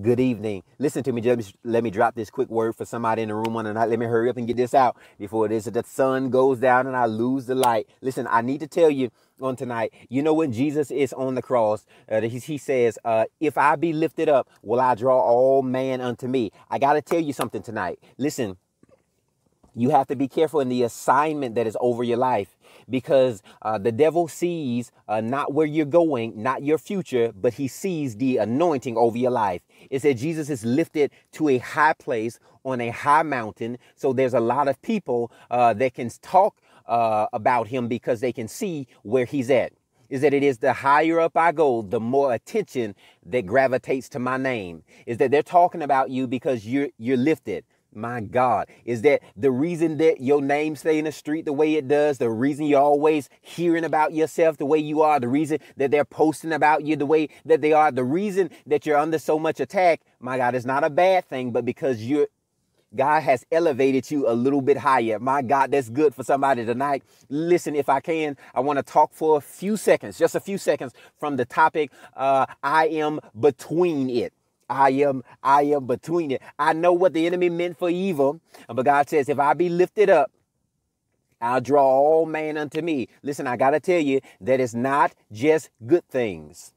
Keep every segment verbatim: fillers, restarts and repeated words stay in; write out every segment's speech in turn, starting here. Good evening. Listen to me. Just let me drop this quick word for somebody in the room on the night. Let me hurry up and get this out before it is that the sun goes down and I lose the light. Listen, I need to tell you on tonight, you know, when Jesus is on the cross, uh, he, he says, uh, if I be lifted up, will I draw all man unto me? I got to tell you something tonight. Listen, you have to be careful in the assignment that is over your life, because uh, the devil sees uh, not where you're going, not your future, but he sees the anointing over your life. It said Jesus is lifted to a high place on a high mountain. So there's a lot of people uh, that can talk uh, about him because they can see where he's at. Is that it is the higher up I go, the more attention that gravitates to my name. Is that they're talking about you because you're, you're lifted. My God, is that the reason that your name stay in the street the way it does, the reason you're always hearing about yourself the way you are, the reason that they're posting about you the way that they are, the reason that you're under so much attack, my God, it's not a bad thing, but because you're, God has elevated you a little bit higher. My God, that's good for somebody tonight. Listen, if I can, I want to talk for a few seconds, just a few seconds from the topic, uh, I am between it. I am, I am between it. I know what the enemy meant for evil, but God says, if I be lifted up, I'll draw all man unto me. Listen, I got to tell you that it's not just good things.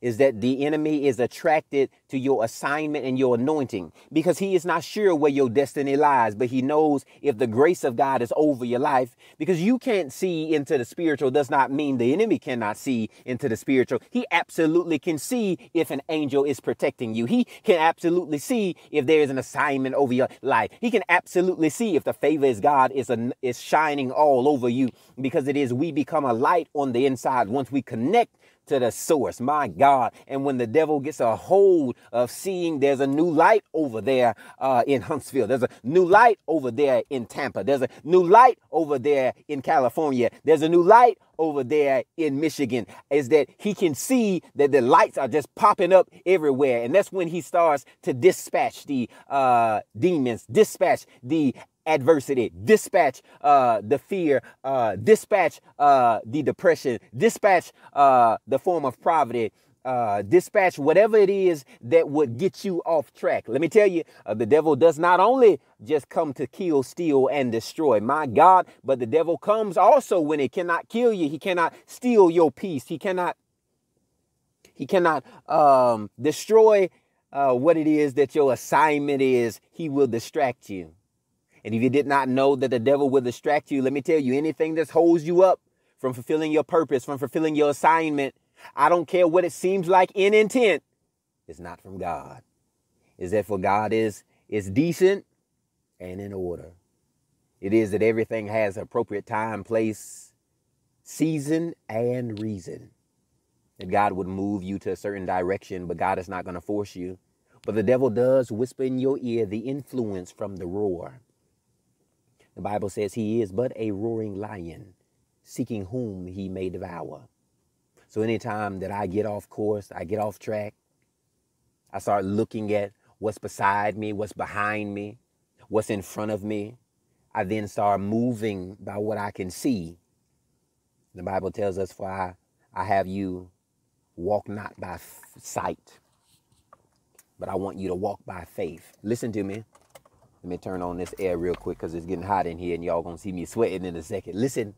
Is that the enemy is attracted to your assignment and your anointing, because he is not sure where your destiny lies, but he knows if the grace of God is over your life, because you can't see into the spiritual does not mean the enemy cannot see into the spiritual. He absolutely can see if an angel is protecting you. He can absolutely see if there is an assignment over your life. He can absolutely see if the favor of God is, an, is shining all over you, because it is we become a light on the inside once we connect to the source, my God. And when the devil gets a hold of seeing there's a new light over there uh, in Huntsville, there's a new light over there in Tampa, there's a new light over there in California, there's a new light over there in Michigan, is that he can see that the lights are just popping up everywhere. And that's when he starts to dispatch the uh, demons, dispatch the adversity, dispatch uh, the fear, uh, dispatch uh, the depression, dispatch uh, the form of poverty, uh, dispatch whatever it is that would get you off track. Let me tell you, uh, the devil does not only just come to kill, steal, and destroy, my God, but the devil comes also when it cannot kill you. He cannot steal your peace. He cannot, he cannot um, destroy uh, what it is that your assignment is. He will distract you. And if you did not know that the devil will distract you, let me tell you, anything that holds you up from fulfilling your purpose, from fulfilling your assignment, I don't care what it seems like in intent, it's not from God. Is that for God is, is decent and in order. It is that everything has appropriate time, place, season, and reason. That God would move you to a certain direction, but God is not going to force you. But the devil does whisper in your ear the influence from the roar. The Bible says he is but a roaring lion, seeking whom he may devour. So anytime that I get off course, I get off track, I start looking at what's beside me, what's behind me, what's in front of me. I then start moving by what I can see. The Bible tells us, for I, I have you walk not by sight, but I want you to walk by faith. Listen to me. Let me turn on this air real quick because it's getting hot in here and y'all gonna see me sweating in a second. Listen,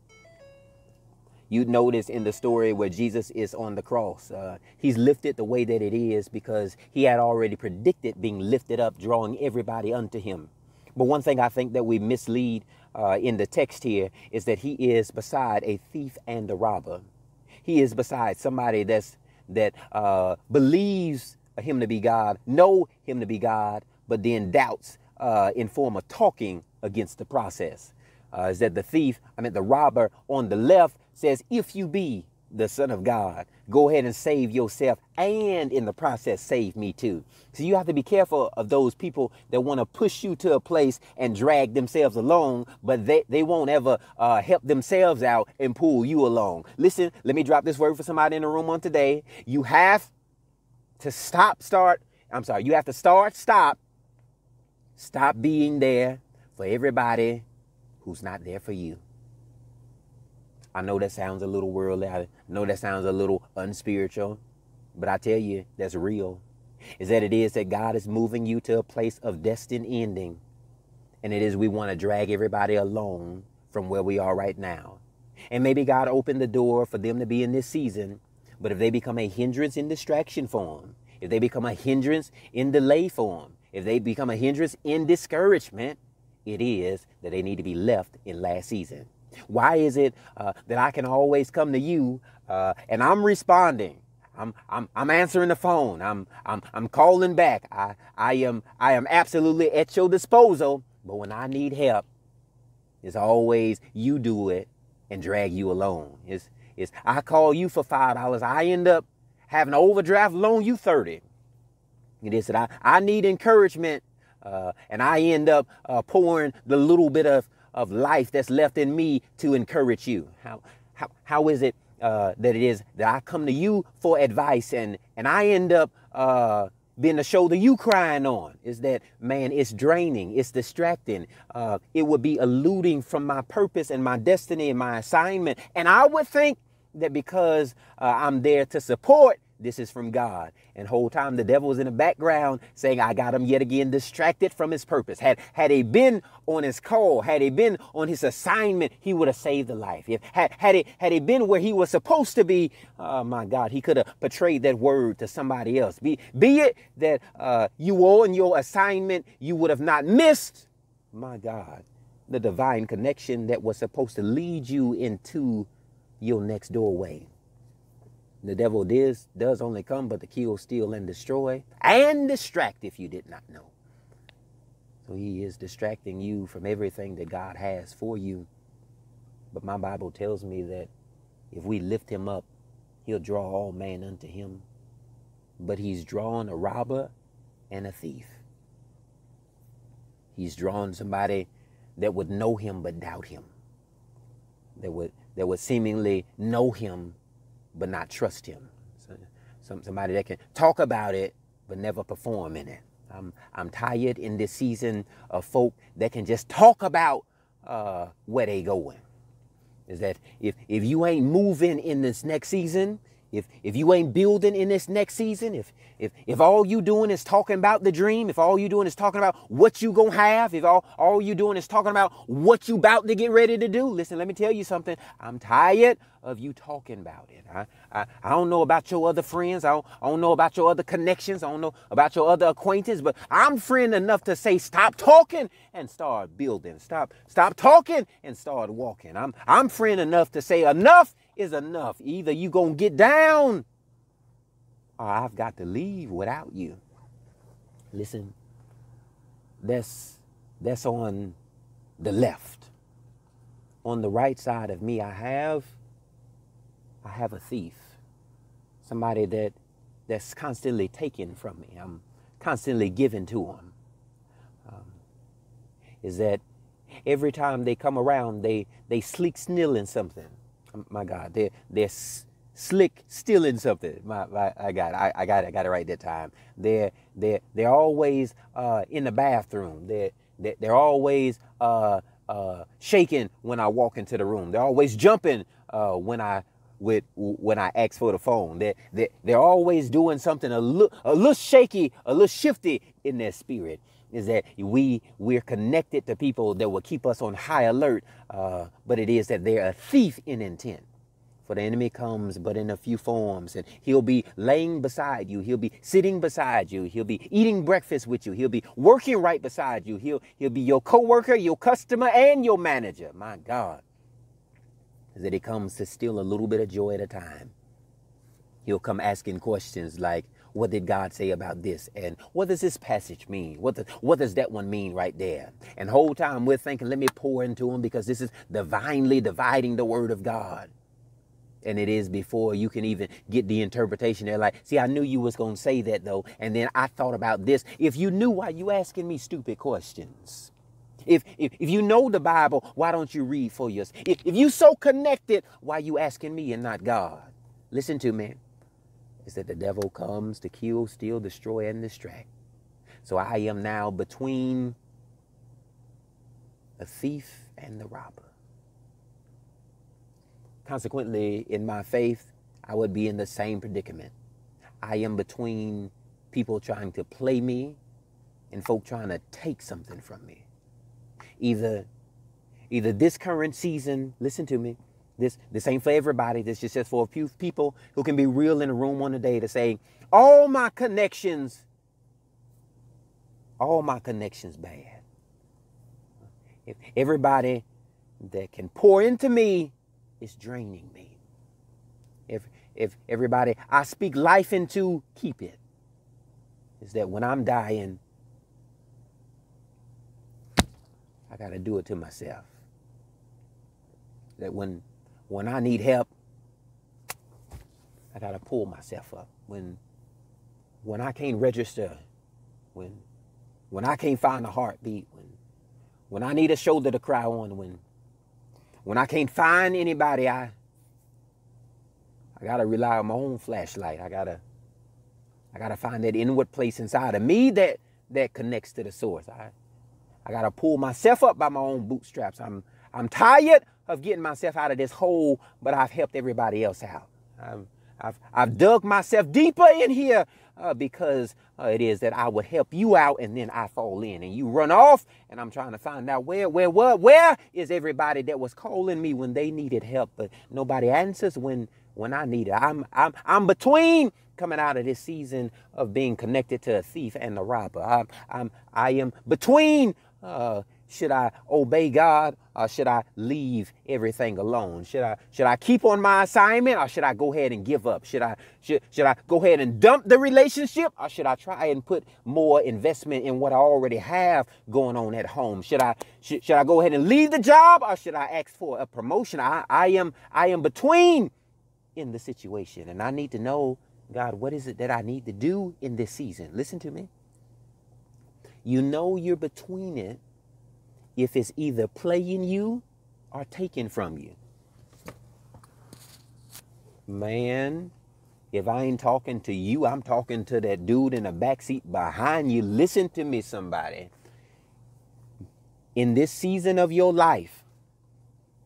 you notice in the story where Jesus is on the cross, uh, he's lifted the way that it is because he had already predicted being lifted up, drawing everybody unto him. But one thing I think that we mislead uh, in the text here is that he is beside a thief and a robber. He is beside somebody that's, that uh, believes him to be God, know him to be God, but then doubts Uh, in form of talking against the process. Uh, is that the thief, I mean the robber on the left says, if you be the Son of God, go ahead and save yourself and in the process save me too. So you have to be careful of those people that want to push you to a place and drag themselves along, but they, they won't ever uh, help themselves out and pull you along. Listen, let me drop this word for somebody in the room on today. You have to stop, start, I'm sorry, you have to start, stop, Stop being there for everybody who's not there for you. I know that sounds a little worldly. I know that sounds a little unspiritual, but I tell you, that's real. is that it is that God is moving you to a place of destined ending. And it is we want to drag everybody along from where we are right now. And maybe God opened the door for them to be in this season, but if they become a hindrance in distraction for them, if they become a hindrance in delay for them, if they become a hindrance in discouragement, it is that they need to be left in last season. Why is it uh, that I can always come to you uh, and I'm responding? I'm, I'm, I'm answering the phone. I'm, I'm, I'm calling back. I, I, am, I am absolutely at your disposal. But when I need help, it's always you do it and drag you along. It's, it's I call you for five dollars. I end up having an overdraft loan you thirty dollars. It is that I, I need encouragement uh, and I end up uh, pouring the little bit of, of life that's left in me to encourage you. How, how, how is it uh, that it is that I come to you for advice and, and I end up uh, being the shoulder you crying on? Is that, man, it's draining, it's distracting. Uh, it would be eluding from my purpose and my destiny and my assignment. And I would think that because uh, I'm there to support, this is from God. And whole time the devil was in the background saying, I got him yet again distracted from his purpose. Had, had he been on his call, had he been on his assignment, he would have saved the life. If, had, had, he, had he been where he was supposed to be, oh my God, he could have portrayed that word to somebody else. Be, be it that uh, you were on your assignment, you would have not missed, my God, the divine connection that was supposed to lead you into your next doorway. The devil does, does only come but to kill, steal, and destroy, and distract if you did not know. So he is distracting you from everything that God has for you. But my Bible tells me that if we lift him up, he'll draw all men unto him. But he's drawn a robber and a thief. He's drawn somebody that would know him but doubt him, that would, that would seemingly know him but not trust him. Some, somebody that can talk about it, but never perform in it. I'm, I'm tired in this season of folk that can just talk about uh, where they going. Is that if, if you ain't moving in this next season, if, if you ain't building in this next season, if, if, if all you doing is talking about the dream, if all you doing is talking about what you gonna have, if all, all you doing is talking about what you about to get ready to do, listen, let me tell you something. I'm tired of you talking about it. I, I, I don't know about your other friends. I don't, I don't know about your other connections. I don't know about your other acquaintance, but I'm friend enough to say, stop talking and start building. Stop, stop talking and start walking. I'm, I'm friend enough to say enough is enough. Either you gonna get down or I've got to leave without you. Listen, that's, that's on the left. On the right side of me, I have, I have a thief, somebody that, that's constantly taken from me. I'm constantly giving to them. Um, is that every time they come around, they, they sleek stealing something. My God, they're, they're slick stealing something. My, my, I got it. I, I got it. I got it right that time. They're, they're, they're always uh, in the bathroom. They're, they're, they're always uh, uh, shaking when I walk into the room. They're always jumping uh, when I with when I ask for the phone. They're, they're, they're always doing something a little, a little shaky, a little shifty in their spirit. Is that we, we're connected to people that will keep us on high alert, uh, but it is that they're a thief in intent. For the enemy comes, but in a few forms, and he'll be laying beside you. He'll be sitting beside you. He'll be eating breakfast with you. He'll be working right beside you. He'll, he'll be your coworker, your customer, and your manager. My God, is that he comes to steal a little bit of joy at a time. He'll come asking questions like, what did God say about this? And what does this passage mean? What, the, what does that one mean right there? And whole time we're thinking, let me pour into him because this is divinely dividing the word of God. And it is before you can even get the interpretation. They're like, see, I knew you was going to say that though. And then I thought about this. If you knew, why you asking me stupid questions? If, if, if you know the Bible, why don't you read for yourself? If, if you so connected, why you asking me and not God? Listen to me. Is that the devil comes to kill, steal, destroy, and distract. So I am now between a thief and the robber. Consequently, in my faith, I would be in the same predicament. I am between people trying to play me, and folk trying to take something from me. Either, either this current season, listen to me, this, this ain't for everybody. This is just for a few people who can be real in the room on a day to say, all my connections, all my connections bad. If everybody that can pour into me is draining me. If, if everybody I speak life into, keep it. Is that when I'm dying, I got to do it to myself. That when, when I need help, I got to pull myself up. When, when I can't register, when, when I can't find a heartbeat, when, when I need a shoulder to cry on, when, when I can't find anybody, I, I got to rely on my own flashlight. I got to, I got to find that inward place inside of me that, that connects to the source. I, I got to pull myself up by my own bootstraps. I'm, I'm tired of getting myself out of this hole, but I've helped everybody else out. I've, I've, I've dug myself deeper in here uh, because uh, it is that I would help you out, and then I fall in and you run off, and I'm trying to find out where, where, where, where is everybody that was calling me when they needed help, but nobody answers when, when I need it. I'm, I'm, I'm between coming out of this season of being connected to a thief and a robber. I'm, I'm, I am between uh, should I obey God, or should I leave everything alone? Should I should I keep on my assignment, or should I go ahead and give up? Should I should should I go ahead and dump the relationship, or should I try and put more investment in what I already have going on at home? Should I should, should I go ahead and leave the job, or should I ask for a promotion? I, I am I am between in the situation, and I need to know, God, what is it that I need to do in this season? Listen to me. You know you're between it if it's either playing you or taking from you. Man, if I ain't talking to you, I'm talking to that dude in the backseat behind you. Listen to me, somebody. In this season of your life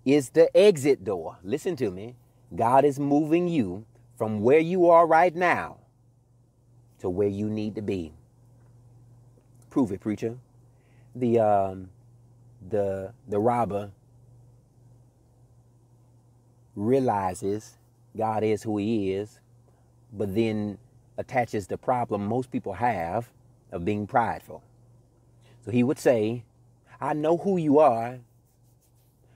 is the exit door. Listen to me. God is moving you from where you are right now to where you need to be. Prove it, preacher. The, um, The, the robber realizes God is who he is, but then attaches the problem most people have of being prideful. So he would say, I know who you are,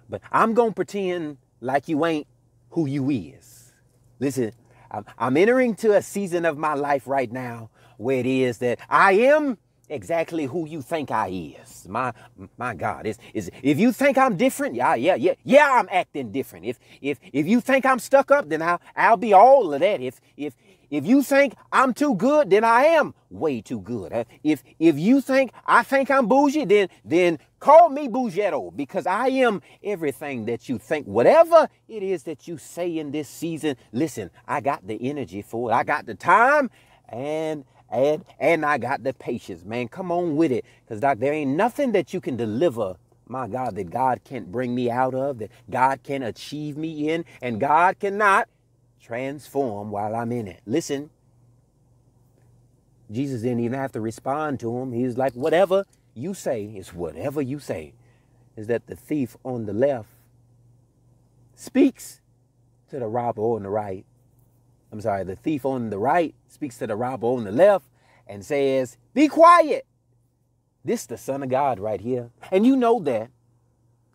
but I'm going to pretend like you ain't who you is. Listen, I'm, I'm entering to a season of my life right now where it is that I am exactly who you think I is. My my God, is is if you think I'm different, yeah, yeah, yeah, yeah, I'm acting different. If if if you think I'm stuck up, then I'll I'll be all of that. If if if you think I'm too good, then I am way too good. If if you think I think I'm bougie, then then call me bougetto, because I am everything that you think. Whatever it is that you say in this season, listen, I got the energy for it. I got the time, and And, and I got the patience, man. Come on with it. Because, Doc, there ain't nothing that you can deliver, my God, that God can't bring me out of, that God can achieve me in, and God cannot transform while I'm in it. Listen, Jesus didn't even have to respond to him. He was like, whatever you say is whatever you say. Is that the thief on the left speaks to the robber on the right. I'm sorry, the thief on the right speaks to the robber on the left and says, be quiet. This is the Son of God right here. And you know that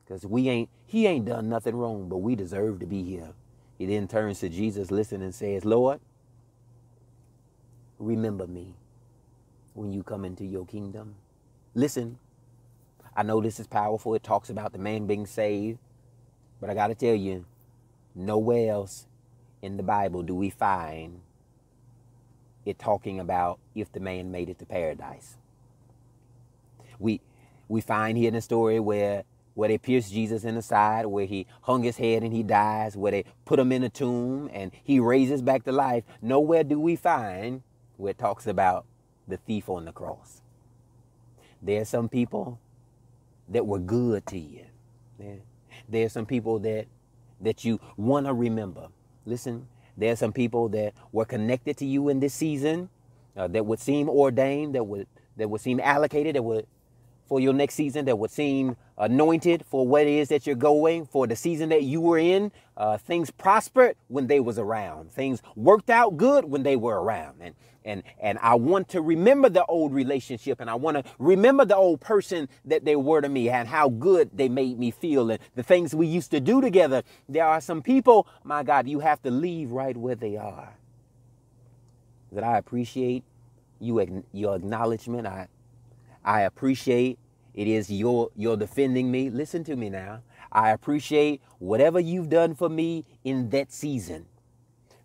because we ain't, he ain't done nothing wrong, but we deserve to be here. He then turns to Jesus, listen, and says, Lord, remember me when you come into your kingdom. Listen, I know this is powerful. It talks about the man being saved, but I got to tell you, nowhere else in the Bible do we find it talking about if the man made it to paradise. We we find here in the story where, where they pierced Jesus in the side, where he hung his head and he dies, where they put him in a tomb and he raises back to life. Nowhere do we find where it talks about the thief on the cross. There are some people that were good to you. There, there are some people that, that you want to remember. Listen, there are some people that were connected to you in this season uh, that would seem ordained, that would that would seem allocated, that would for your next season, that would seem anointed for what it is that you're going, for the season that you were in. Uh, things prospered when they was around. Things worked out good when they were around. And, and, and I want to remember the old relationship, and I want to remember the old person that they were to me and how good they made me feel and the things we used to do together. There are some people, my God, you have to leave right where they are. That I appreciate you, your acknowledgement. I I appreciate it is your, you're defending me. Listen to me now. I appreciate whatever you've done for me in that season.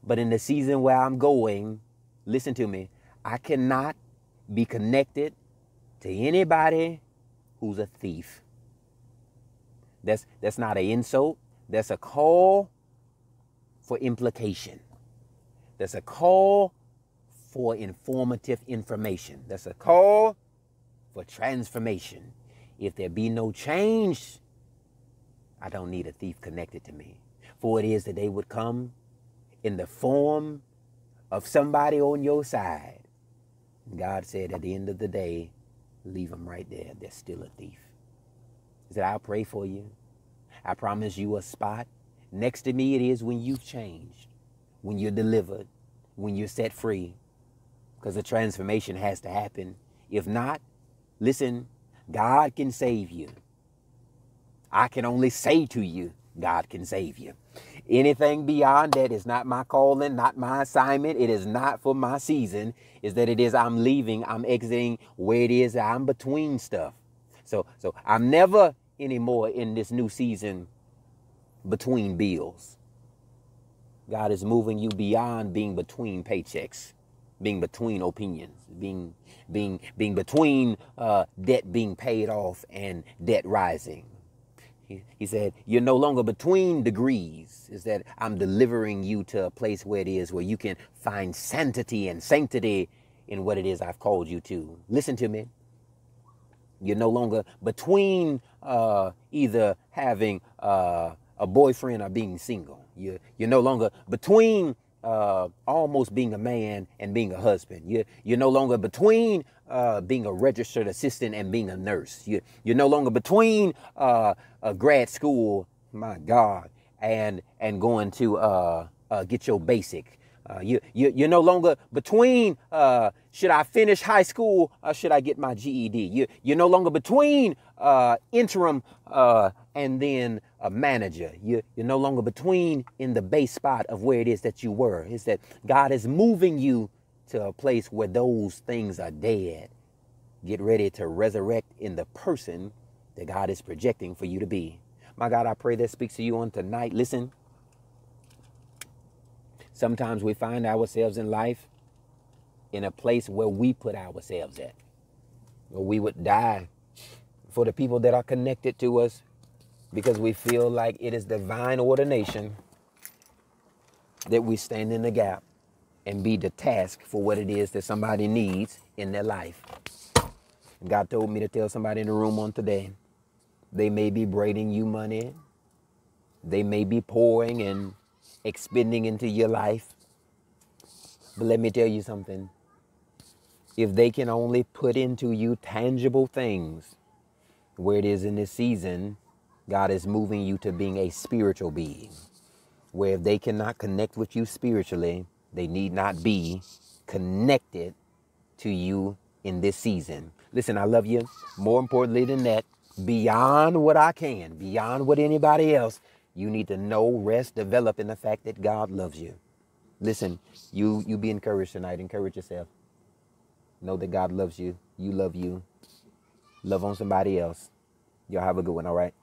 But in the season where I'm going, listen to me, I cannot be connected to anybody who's a thief. That's, that's not an insult. That's a call for implication. That's a call for informative information. That's a call for transformation. If there be no change, I don't need a thief connected to me. For it is that they would come in the form of somebody on your side. God said at the end of the day, leave them right there. They're still a thief. He said, I'll pray for you. I promise you a spot next to me. It is when you've changed, when you're delivered, when you're set free, because the transformation has to happen. If not, listen, God can save you. I can only say to you, God can save you. Anything beyond that is not my calling, not my assignment. It is not for my season. Is that it is I'm leaving, I'm exiting where it is that I'm between stuff. So, so I'm never anymore in this new season between bills. God is moving you beyond being between paychecks, being between opinions, being being being between uh, debt being paid off and debt rising. He, he said, you're no longer between degrees. Is that I'm delivering you to a place where it is where you can find sanctity and sanctity in what it is I've called you to. Listen to me. You're no longer between uh, either having uh, a boyfriend or being single. You're, you're no longer between Uh, almost being a man and being a husband. You're, you're no longer between uh, being a registered assistant and being a nurse. You're, you're no longer between uh, a grad school, my God, and and going to uh, uh, get your basic. Uh, you, you, you're no longer between uh, should I finish high school or should I get my G E D? You, you're no longer between uh, interim uh, and then a manager. You, you're no longer between in the base spot of where it is that you were. It's that God is moving you to a place where those things are dead. Get ready to resurrect in the person that God is projecting for you to be. My God, I pray that speaks to you on tonight. Listen. Sometimes we find ourselves in life in a place where we put ourselves at, where we would die for the people that are connected to us because we feel like it is divine ordination that we stand in the gap and be the task for what it is that somebody needs in their life. And God told me to tell somebody in the room on today, they may be braiding you money, they may be pouring and expending into your life. But let me tell you something. If they can only put into you tangible things, where it is in this season, God is moving you to being a spiritual being, where if they cannot connect with you spiritually, they need not be connected to you in this season. Listen, I love you. More importantly than that, beyond what I can, beyond what anybody else, you need to know, rest, develop in the fact that God loves you. Listen, you, you be encouraged tonight. Encourage yourself. Know that God loves you. You love you. Love on somebody else. Y'all have a good one, all right?